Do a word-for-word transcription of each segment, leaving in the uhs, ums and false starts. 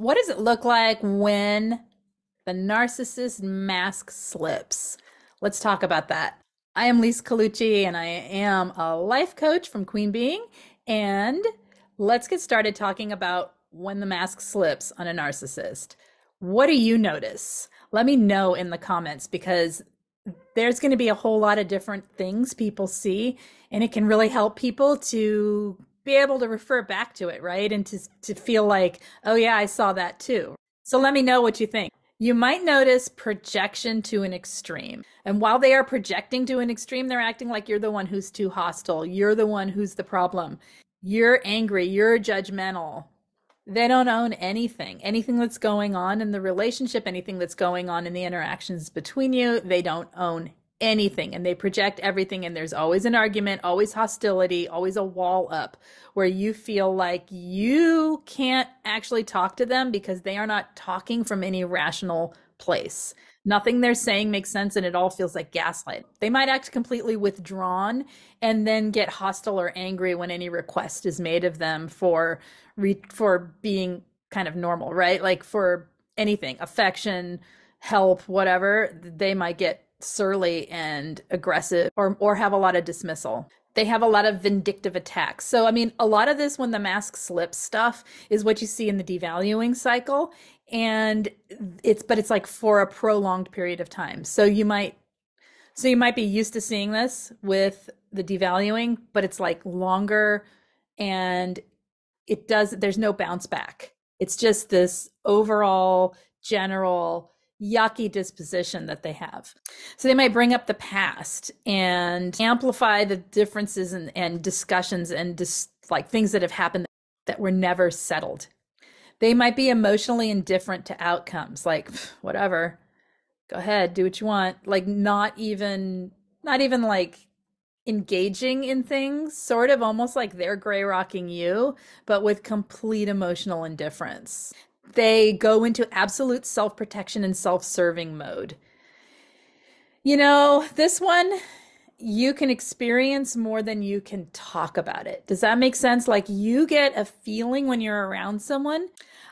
what does it look like when the narcissist mask slips? Let's talk about that. I am Lise Colucci, and I am a life coach from Queen Being. And let's get started talking about when the mask slips on a narcissist. What do you notice? Let me know in the comments, because there's going to be a whole lot of different things people see, and it can really help people to be able to refer back to it, right? And to, to feel like, oh yeah, I saw that too. So let me know what you think. You might notice projection to an extreme. And while they are projecting to an extreme, they're acting like you're the one who's too hostile. You're the one who's the problem. You're angry. You're judgmental. They don't own anything, anything that's going on in the relationship, anything that's going on in the interactions between you. They don't own anything, and they project everything. And there's always an argument, always hostility, always a wall up where you feel like you can't actually talk to them because they are not talking from any rational place. Nothing they're saying makes sense, and it all feels like gaslight. They might act completely withdrawn and then get hostile or angry when any request is made of them for re for being kind of normal, right? Like for anything, affection, help, whatever, they might get surly and aggressive, or or have a lot of dismissal. They have a lot of vindictive attacks. So, I mean, a lot of this when the mask slips stuff is what you see in the devaluing cycle. And it's, but it's like for a prolonged period of time. So you might, so you might be used to seeing this with the devaluing, but it's like longer, and it does, there's no bounce back. It's just this overall general yucky disposition that they have. So they might bring up the past and amplify the differences and, and discussions and just like things that have happened that were never settled. They might be emotionally indifferent to outcomes, like whatever, go ahead, do what you want. Like not even, not even like engaging in things, sort of almost like they're gray rocking you, but with complete emotional indifference. They go into absolute self-protection and self-serving mode. You know, this one, you can experience more than you can talk about it. Does that make sense? Like you get a feeling when you're around someone.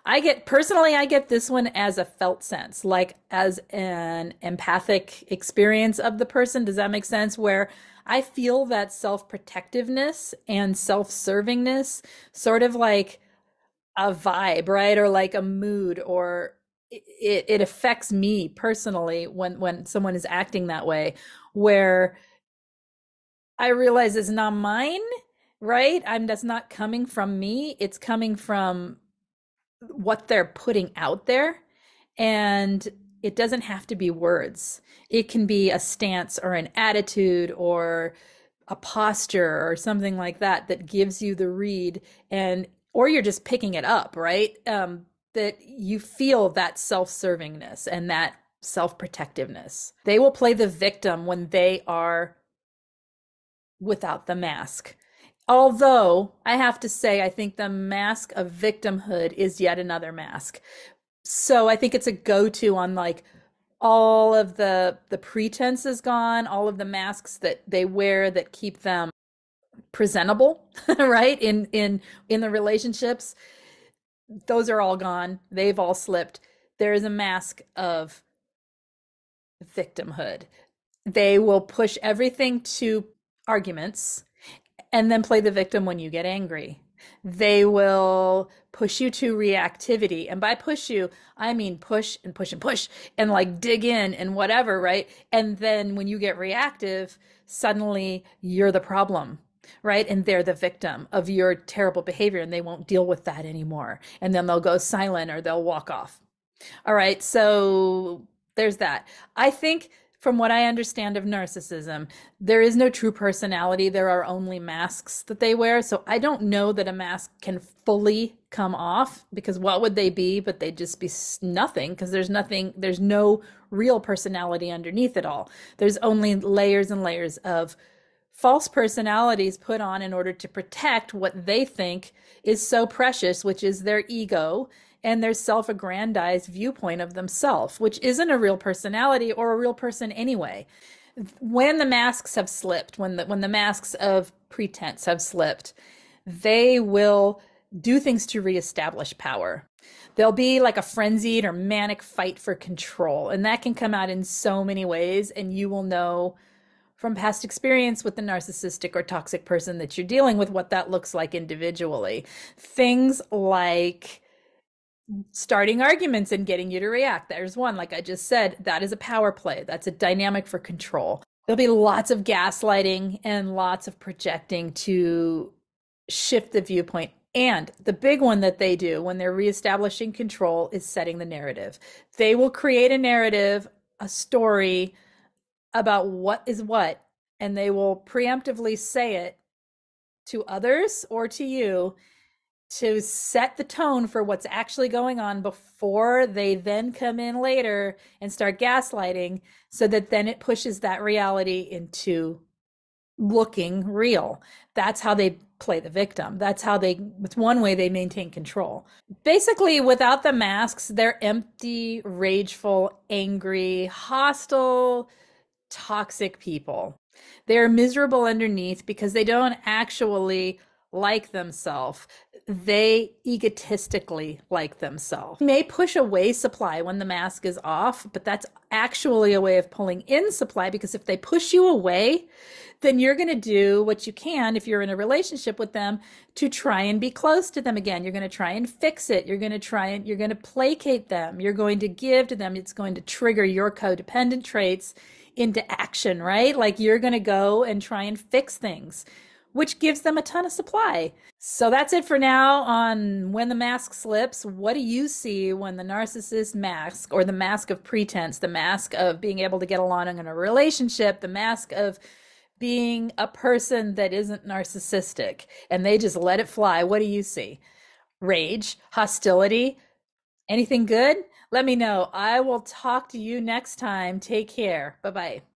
I get, personally, I get this one as a felt sense, like as an empathic experience of the person. Does that make sense? Where I feel that self-protectiveness and self-servingness, sort of like a vibe, right? Or like a mood, or it, it affects me personally when, when someone is acting that way, where I realize it's not mine, right? I'm, that's not coming from me. It's coming from what they're putting out there. And it doesn't have to be words. It can be a stance or an attitude or a posture or something like that, that gives you the read, and or you're just picking it up, right? Um, that you feel that self-servingness and that self-protectiveness. They will play the victim when they are without the mask. Although I have to say, I think the mask of victimhood is yet another mask. So I think it's a go-to on like all of the, the pretense is gone, all of the masks that they wear that keep them presentable, right? In, in, in the relationships, those are all gone. They've all slipped. There is a mask of victimhood. They will push everything to arguments and then play the victim when you get angry. They will push you to reactivity. And by push you, I mean push and push and push and like dig in and whatever, right? And then when you get reactive, suddenly you're the problem, right? And they're the victim of your terrible behavior, and they won't deal with that anymore. And then they'll go silent or they'll walk off. All right. So there's that. I think from what I understand of narcissism, there is no true personality. There are only masks that they wear. So I don't know that a mask can fully come off, because what would they be? But they'd just be nothing, because there's nothing, there's no real personality underneath it all. There's only layers and layers of false personalities put on in order to protect what they think is so precious, which is their ego and their self-aggrandized viewpoint of themselves, which isn't a real personality or a real person anyway. When the masks have slipped, when the, when the masks of pretense have slipped, they will do things to reestablish power. There'll be like a frenzied or manic fight for control, and that can come out in so many ways, and you will know from past experience with the narcissistic or toxic person that you're dealing with what that looks like individually. Things like starting arguments and getting you to react. There's one, like I just said, that is a power play. That's a dynamic for control. There'll be lots of gaslighting and lots of projecting to shift the viewpoint. And the big one that they do when they're reestablishing control is setting the narrative. They will create a narrative, a story about what is what, and they will preemptively say it to others or to you to set the tone for what's actually going on before they then come in later and start gaslighting, so that then it pushes that reality into looking real. That's how they play the victim. That's how they, it's one way they maintain control. Basically, without the masks, they're empty, rageful, angry, hostile, toxic people. They're miserable underneath because they don't actually like themselves. They egotistically like themselves. May push away supply when the mask is off, but that's actually a way of pulling in supply, because if they push you away, then you're going to do what you can, if you're in a relationship with them, to try and be close to them again. You're going to try and fix it. You're going to try and, you're going to placate them. You're going to give to them. It's going to trigger your codependent traits into action, right? Like you're going to go and try and fix things, which gives them a ton of supply. So that's it for now on when the mask slips. What do you see when the narcissist mask, or the mask of pretense, the mask of being able to get along in a relationship, the mask of being a person that isn't narcissistic, and they just let it fly? What do you see? Rage, hostility, anything good? Let me know. I will talk to you next time. Take care. Bye-bye.